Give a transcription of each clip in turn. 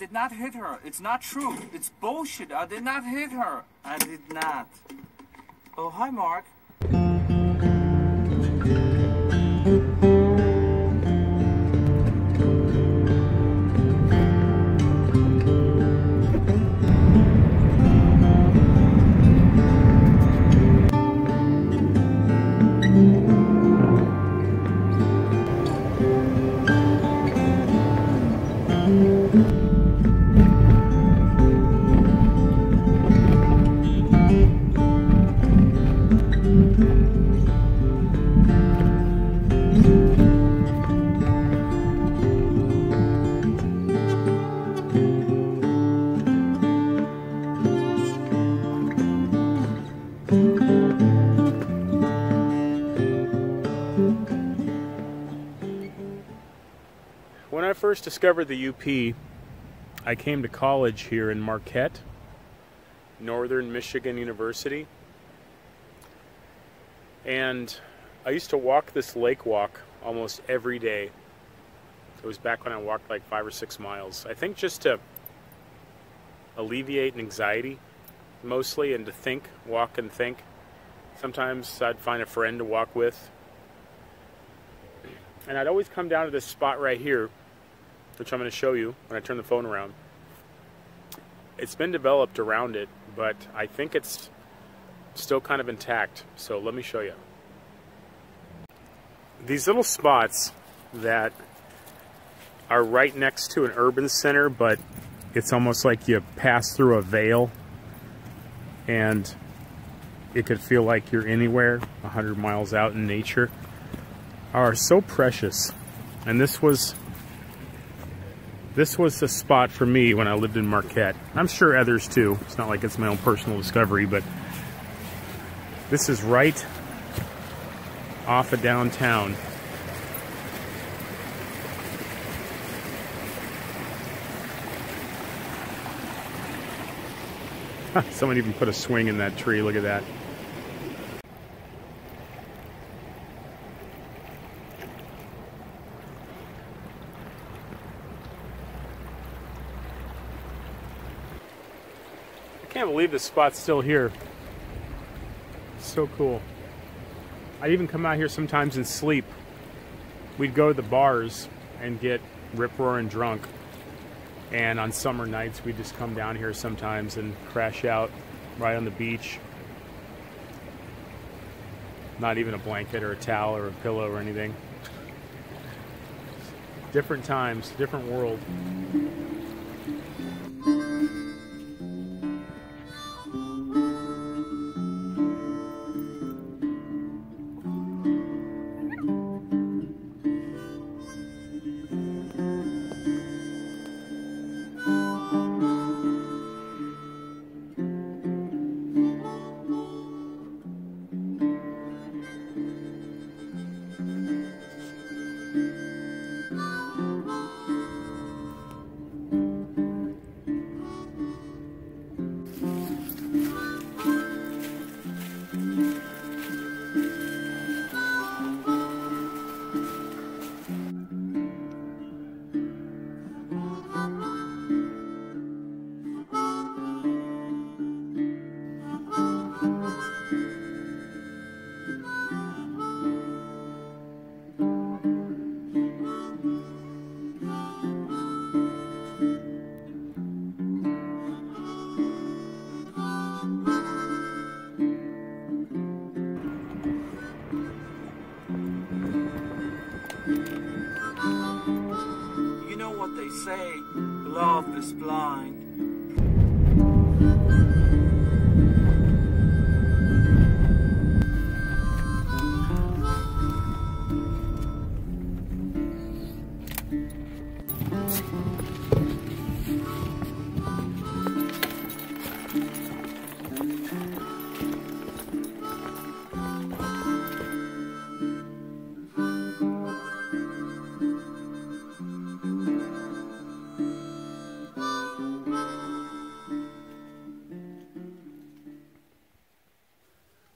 did not hit her. It's not true. It's bullshit. I did not hit her. I did not. Oh, hi, Mark. When I first discovered the U.P., I came to college here in Marquette, Northern Michigan University, and I used to walk this lake walk almost every day. It was back when I walked like 5 or 6 miles. I think just to alleviate anxiety, mostly, and to think, walk and think. Sometimes I'd find a friend to walk with. And I'd always come down to this spot right here, which I'm going to show you when I turn the phone around. It's been developed around it, but I think it's still kind of intact, so let me show you. These little spots that are right next to an urban center, but it's almost like you pass through a veil, and it could feel like you're anywhere, 100 miles out in nature, are so precious. And this was the spot for me when I lived in Marquette. I'm sure others too. It's not like it's my own personal discovery, but this is right off of downtown. Someone even put a swing in that tree. Look at that. I can't believe this spot's still here. It's so cool. I'd even come out here sometimes and sleep. We'd go to the bars and get rip-roaring drunk. And on summer nights, we'd just come down here sometimes and crash out right on the beach. Not even a blanket or a towel or a pillow or anything. Different times, different world. Say, love is blind.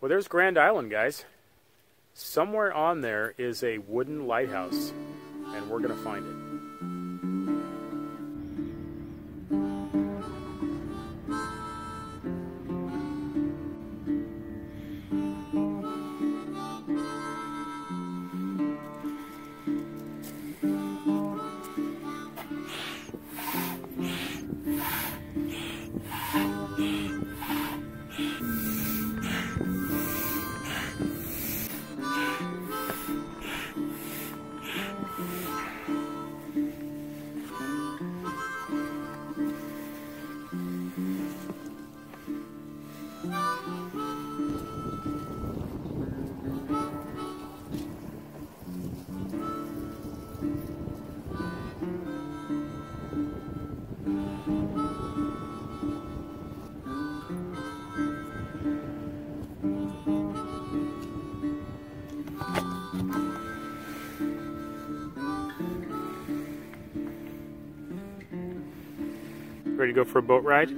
Well, there's Grand Island, guys. Somewhere on there is a wooden lighthouse, and we're gonna find it. Ready to go for a boat ride?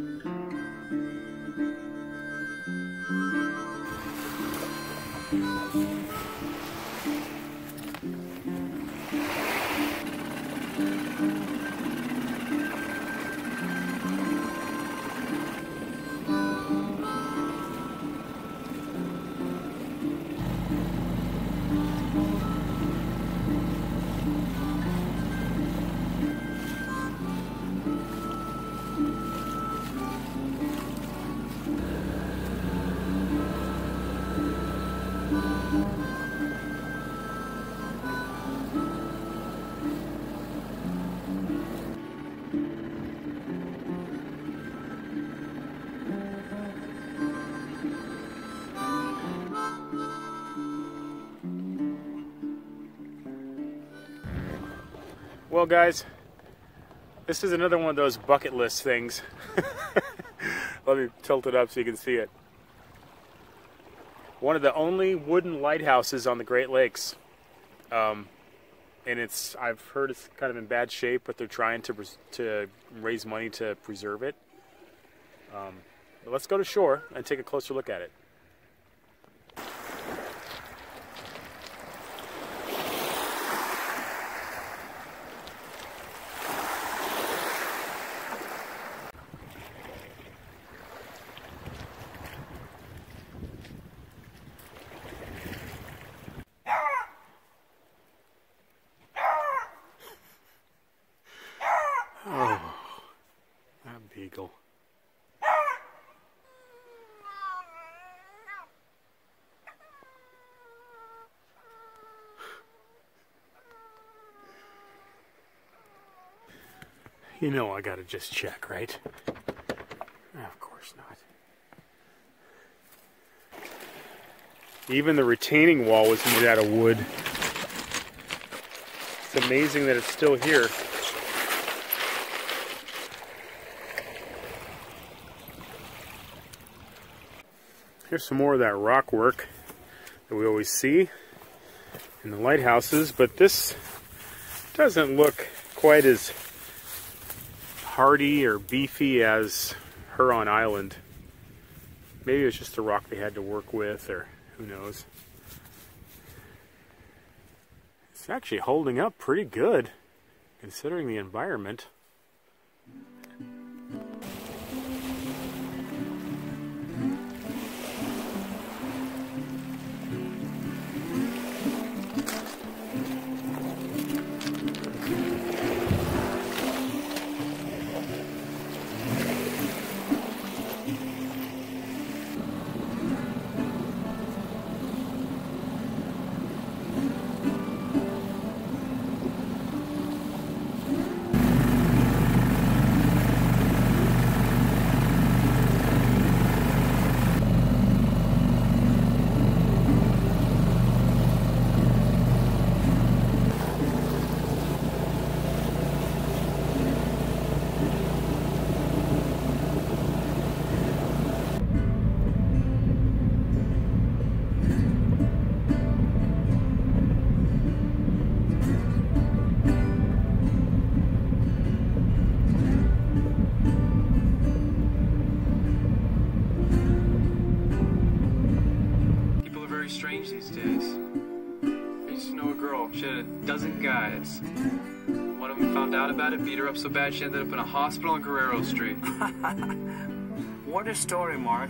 Well guys, this is another one of those bucket list things. Let me tilt it up so you can see it. One of the only wooden lighthouses on the Great Lakes. And I've heard it's kind of in bad shape, but they're trying to raise money to preserve it. But let's go to shore and take a closer look at it. You know I gotta just check, right? Of course not. Even the retaining wall was made out of wood. It's amazing that it's still here. Here's some more of that rock work that we always see in the lighthouses, but this doesn't look quite as hardy or beefy as Huron Island. Maybe it was just the rock they had to work with, or who knows. It's actually holding up pretty good considering the environment. Guys. One of them found out about it, beat her up so bad she ended up in a hospital on Guerrero Street. What a story, Mark.